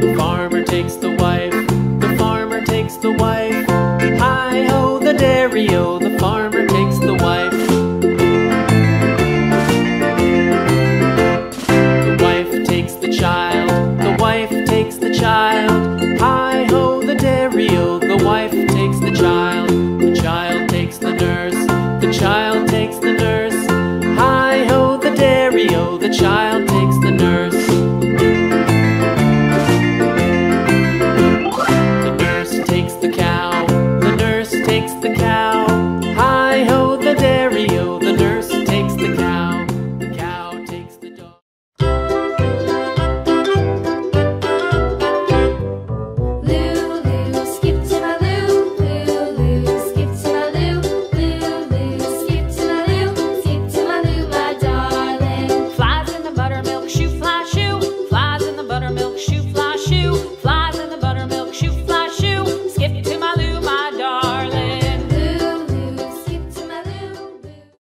The farmer takes the